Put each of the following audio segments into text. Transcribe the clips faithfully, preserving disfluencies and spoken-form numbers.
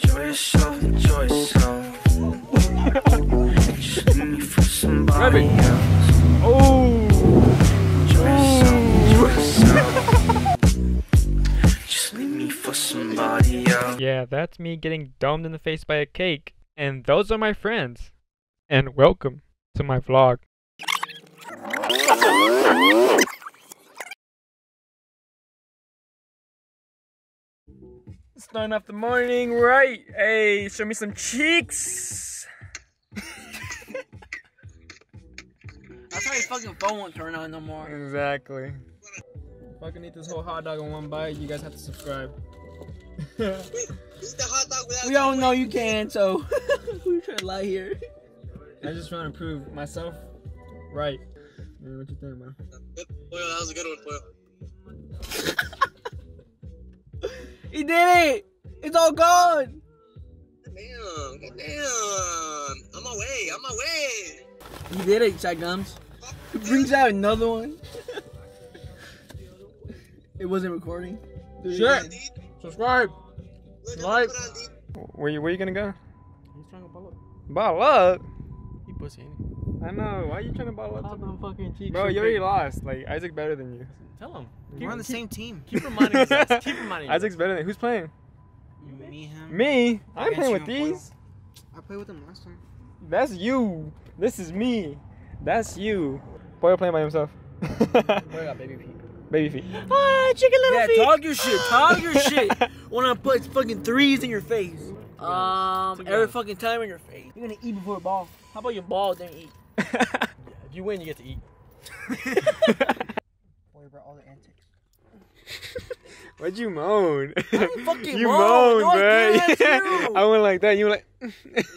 Enjoy yourself, enjoy yourself. Just leave me for somebody Rabbit. else. Oh! Enjoy yourself, enjoy yourself. Just leave me for somebody else. Yeah, that's me getting domed in the face by a cake. And those are my friends. And welcome to my vlog. It's nine off the morning, right? Hey, show me some cheeks! That's why your fucking phone won't turn on no more. Exactly. If I can eat this whole hot dog in one bite, you guys have to subscribe. Eat the hot dog without. We all know you can, so we try to lie here. I just trying to prove myself right. Man, what you think, man? That was a good one, Poyle. He did it! It's all gone! Damn, goddamn! I'm away, I'm away! He did it, Shotgums. He brings out another one. It wasn't recording. Dude, Shit! Dude. Subscribe! Look, like! Where you, where you gonna go? I'm trying to ball up. Ball up? You pussy. I know, why are you trying to ball up? Them fucking cheeks. Bro, you already lost. Like, Isaac's better than you. Tell him. Keep, We're on the keep, same team. Keep reminding us. Keep reminding us. Isaac's better than. Who's playing? Me, him. Me? I'm playing with these. Boyle. I played with them last time. That's you. This is me. That's you. Boyle playing by himself. Boyle got baby feet. Baby feet. Ah, chicken little yeah, feet. Yeah, talk your shit. Talk your shit. When I put fucking threes in your face. Um, every fucking time in your face. You're gonna eat before a ball. How about your ball then eat? Yeah, if you win, you get to eat. About all the antics. Why'd you moan? I didn't fucking you moan, moan bro. No, I, yeah. I went like that. You were like,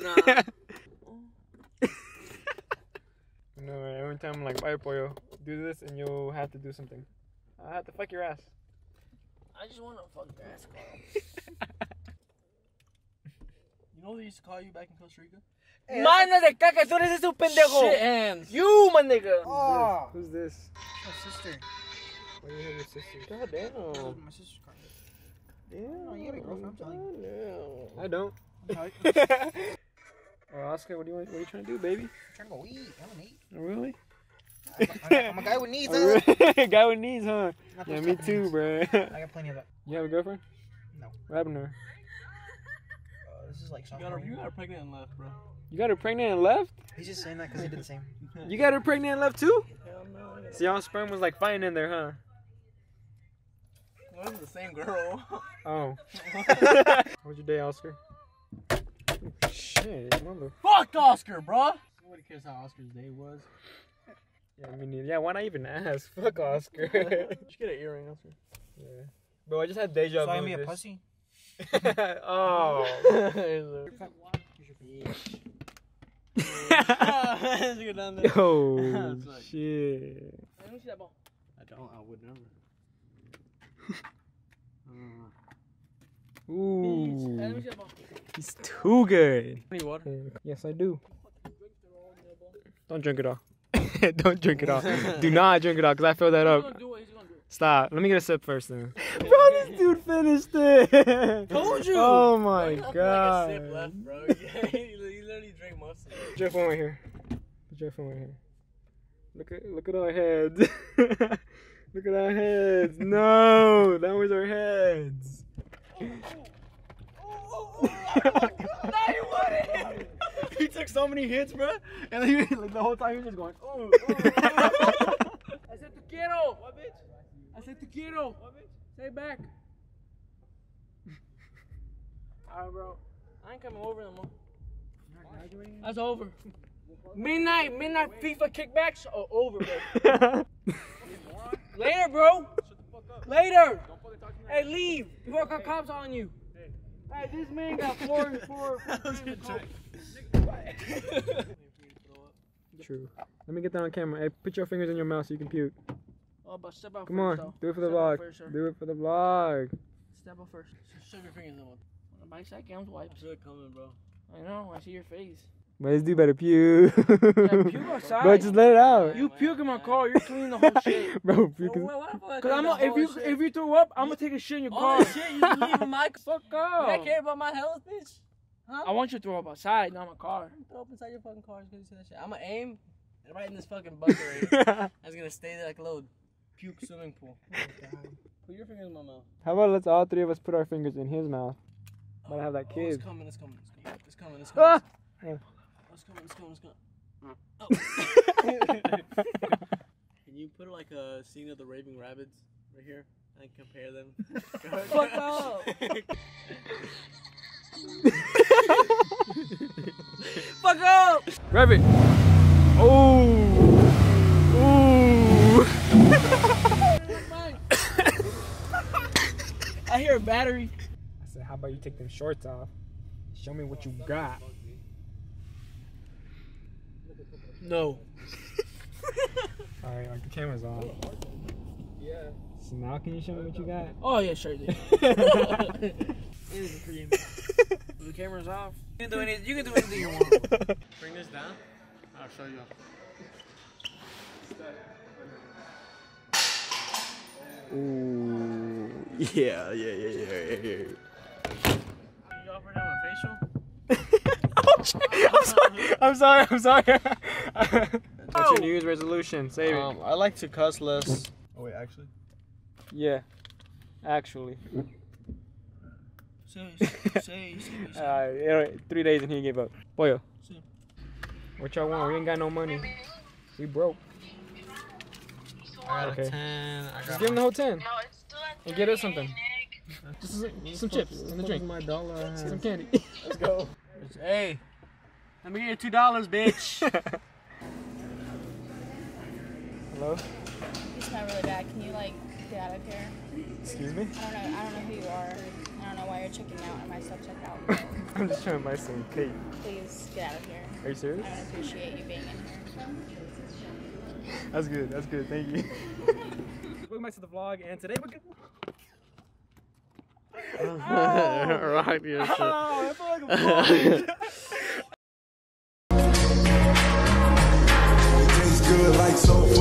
nah. No, every time I'm like, "All right, Poyo, do this, and you'll have to do something." I have to fuck your ass. I just want to fuck your ass, bro. You know they used to call you back in Costa Rica? Hey, mano de caca, tú eres un pendejo. Shit hands. You, my nigga. Oh. Who's this? My sister. Why do you have your sister? God damn. My sister's car. Damn. No, you got a girlfriend, I'm telling you. I don't. Well, Oscar, what, do you want, what are you trying to do, baby? I'm trying to go eat. I don't eat. Really? I'm a, I'm a guy with knees, huh? Guy with knees, huh? Yeah, me too, bro. I got plenty of that. You have a girlfriend? No. What happened to her? Uh, this is like you got, her, you got her pregnant and left, bro. You got her pregnant and left? He's just saying that because he did the same. You got her pregnant and left too? Hell no. So y'all sperm was like fine in there, huh? It was the same girl. Oh. How was your day, Oscar? Oh, shit, mother. Fuck Oscar, bruh! Nobody cares how Oscar's day was. Yeah, I mean, yeah, why not even ask? Fuck Oscar. Did you get an earring, Oscar? Yeah. Bro, I just had deja vu. Calling me a pussy? Oh. Oh, shit. Let me see that ball. I don't, I would never. Ooh, he's too good. Any water? Yes, I do. Don't drink it all. Don't drink it all. Do not drink it all, cause I fill that up. Stop. Let me get a sip first, then. Bro, this dude finished it. Told you. Oh my god. Like a sip left, bro. Yeah, he literally drank most of it. Jeff, one right here. Jeff, one right here. Look at, look at our heads. Look at our heads. No, that was our heads. Oh, oh, oh, oh, oh. No, you wouldn't. He took so many hits, bro. And then he, like, the whole time he was just going, oh, oh, oh. I said te quiero. What, bitch? I said te quiero. What, bitch? Stay back. Alright, bro. I ain't coming over no more. That's over. Midnight, midnight FIFA kickbacks are over, bro. Later, bro. Shut the fuck up. Later. Don't fucking talk to me. Hey, leave. You got hey. cops on you. Hey. Hey, this man got four four. True. Let me get that on camera. Hey, put your fingers in your mouth so you can puke. Oh, but step out Come first, on. Though. Do it for step the vlog. First, Do it for the vlog. Step out first. Shove your fingers in one. My side cam's wipes. Good coming, bro. I know. I see your face. Where's the better puke? Yeah, puke outside. Bro, just let it out. You puke in my car, you're cleaning the whole shit. Bro, puke. Bro, what, what, what, Cause I'm a, if you shit. if you throw up, I'm gonna take a shit in your car. Oh shit, you leaving my fuck up. You not care about my health, bitch? Huh? I want you to throw up outside, not my car. You throw up inside your fucking car. You see that shit. I'm gonna aim right in this fucking bucket right here. I was gonna stay there like a little puke swimming pool. Oh, put your fingers in my mouth. How about let's all three of us put our fingers in his mouth? I'm gonna have that kid. Oh, it's coming, it's coming, it's coming, it's coming, it's coming. Ah! Yeah. Let's go, let's go, let's go. Oh. Can you put like a scene of the Raving Rabbits right here and compare them? Fuck up! Fuck up! Rabbit! Oh! Ooh! I hear a battery. I said, how about you take them shorts off? Show me what you got. No. Alright, like the camera's on. Yeah. So now can you show me what you got? Oh yeah, sure. Yeah. It is pretty amazing. The camera's off. You can do anything you can do anything you want. Bring this down. I'll show you. Ooh. Yeah, yeah, yeah, yeah, yeah, yeah. You offer them a facial? I'm sorry, I'm sorry, I'm sorry. What's your New Year's resolution? Save um, it. I like to cuss less. Oh wait, actually? Yeah, actually. Say, say, say. Alright, three days and he gave up. Boyo, see. What y'all want? We ain't got no money. We broke. I got okay. a ten. I got Just give him the whole ten. No, it's still a and get us something. Just some, some chips and a drink. My dollar. Some candy. Let's go. Hey, let me get you two dollars, bitch. Hello? It's not really bad. Can you like get out of here? Excuse me? I don't know. I don't know who you are. I don't know why you're checking out and myself check out. I'm just trying to buy some cake. Please get out of here. Are you serious? I don't appreciate you being in here. That's good. That's good. Thank you. Welcome back to the vlog, and today we're gonna. Oh, right, yeah, sure. Oh, I feel like a It tastes good like soul food.